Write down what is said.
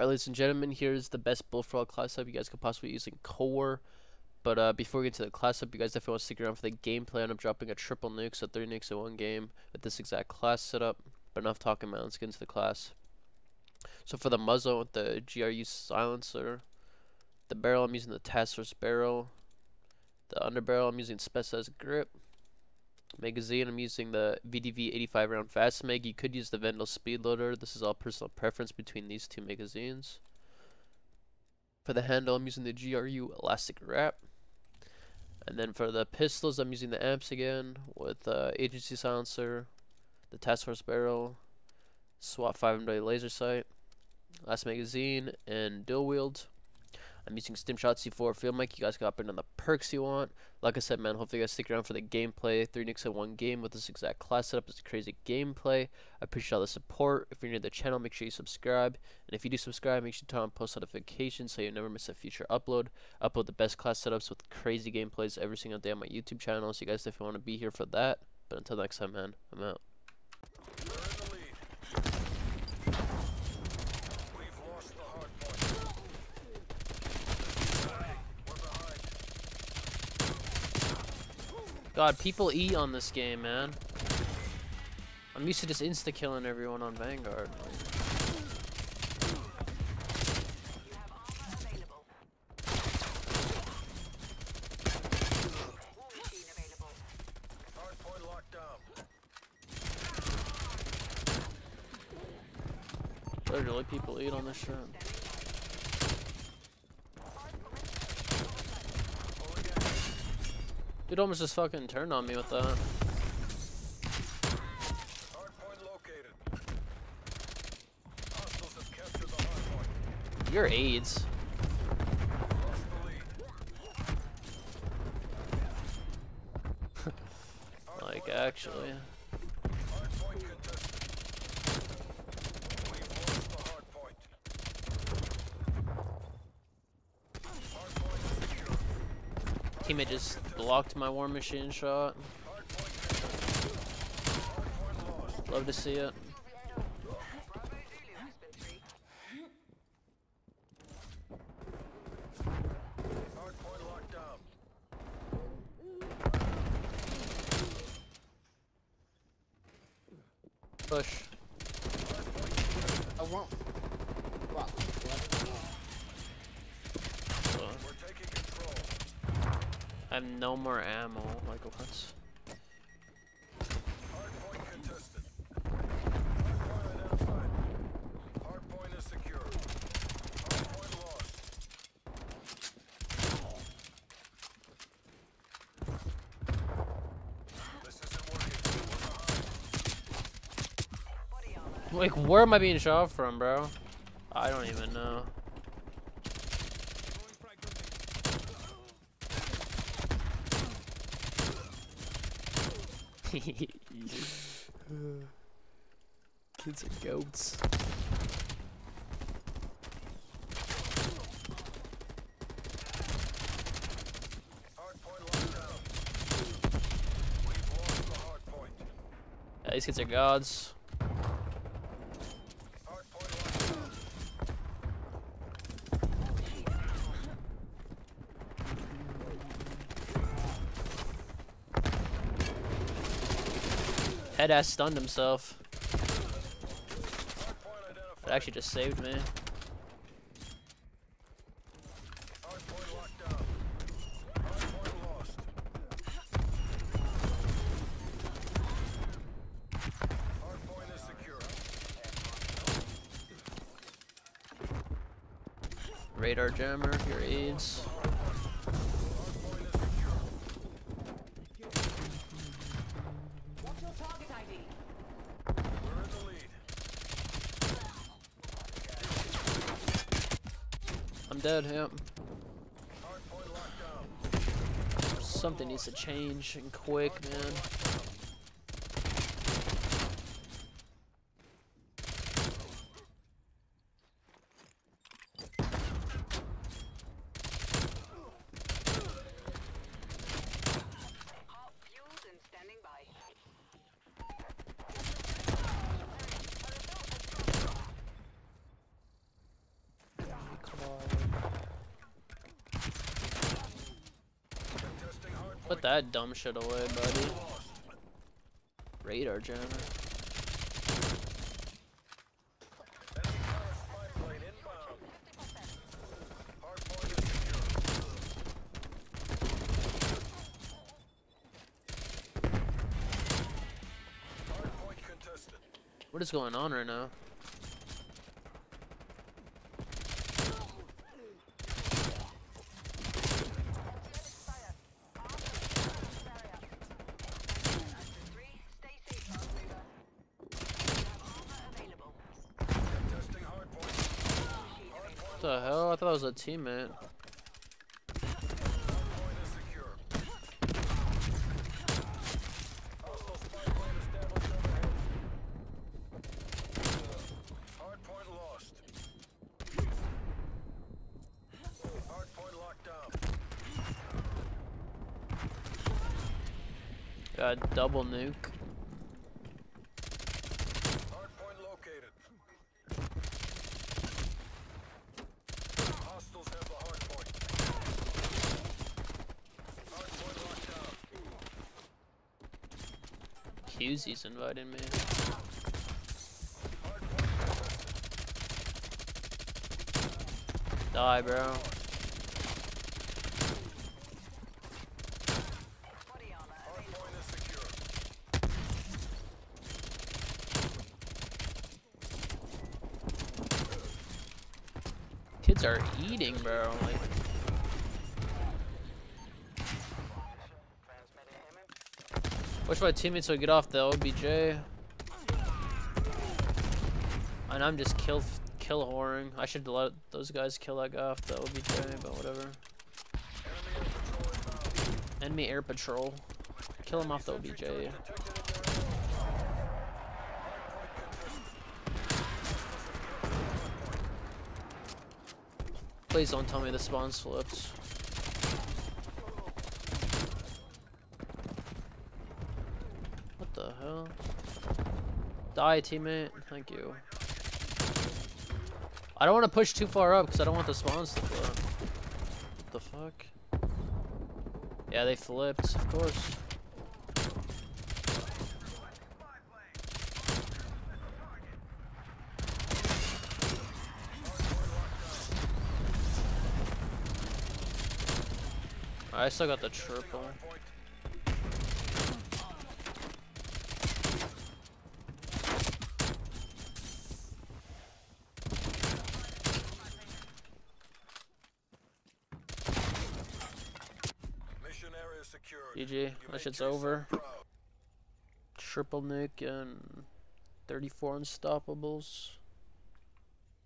Alright, ladies and gentlemen, here's the best Bullfrog class up you guys could possibly use in core. But before we get to the class up, you guys definitely want to stick around for the gameplay. I'm dropping a triple nuke, so 3 nukes in one game with this exact class setup. But enough talking, man. Let's get into the class. So for the muzzle with the GRU silencer, the barrel I'm using the Task Force barrel, the underbarrel I'm using specialized grip, magazine I'm using the VDV-85 round fast mag. You could use the Vendor speed loader. This is all personal preference between these two magazines. For the handle I'm using the GRU elastic wrap. And then for the pistols I'm using the amps again with agency silencer, the Task Force barrel, SWAT 5MW laser sight, last magazine, and dual wield. I'm using Stimshot, C4, Field Mic. You guys can hop in on the perks you want. Like I said, man, hopefully you guys stick around for the gameplay. 3 nukes in one game with this exact class setup. It's a crazy gameplay. I appreciate all the support. If you're new to the channel, make sure you subscribe. And if you do subscribe, make sure you turn on post notifications so you never miss a future upload. I upload the best class setups with crazy gameplays every single day on my YouTube channel. So you guys definitely want to be here for that. But until next time, man, I'm out. God, people eat on this game, man. I'm used to just insta-killing everyone on Vanguard. Literally, people eat on this shit. Dude almost just fucking turned on me with that. Hardpoint located. Hostiles have captured the hardpoint. Your aids. Lost the lead. Like actually. Hardpoint contested. We've lost the hardpoint. Hardpoint secure. Teammate just blocked my war machine shot. Love to see it. Push. I won't. I have no more ammo, like what? Hardpoint contested. Hardpoint identified. Hardpoint is secure. Hardpoint lost. This isn't working. Like, where am I being shot from, bro? I don't even know. Kids are goats. Yeah, these kids are gods. Headass stunned himself. That actually just saved me. Hardpoint locked down. Hardpoint lost. Hardpoint is secure. Radar jammer, your aids. Dead, yep. Something needs to change and quick, man. Put that dumb shit away, buddy. Radar jammer. What is going on right now? What the hell? I thought I was a teammate. Got double nuke. Hard point located. Hostiles have the hard point. Hard point locked down. QZ's invited me. Die, bro. Kids are eating, bro. Like, wish my teammates would get off the OBJ. And I'm just kill whoring. I should let those guys kill that guy off the OBJ, but whatever. Enemy air patrol. Kill him off the OBJ. Please don't tell me the spawn slipped. What the hell? Die, teammate. Thank you. I don't want to push too far up because I don't want the spawns to flip. What the fuck? Yeah, they flipped, of course. I still got the triple. Mission area secured. GG, that shit's over. Triple nuke and 34 unstoppables.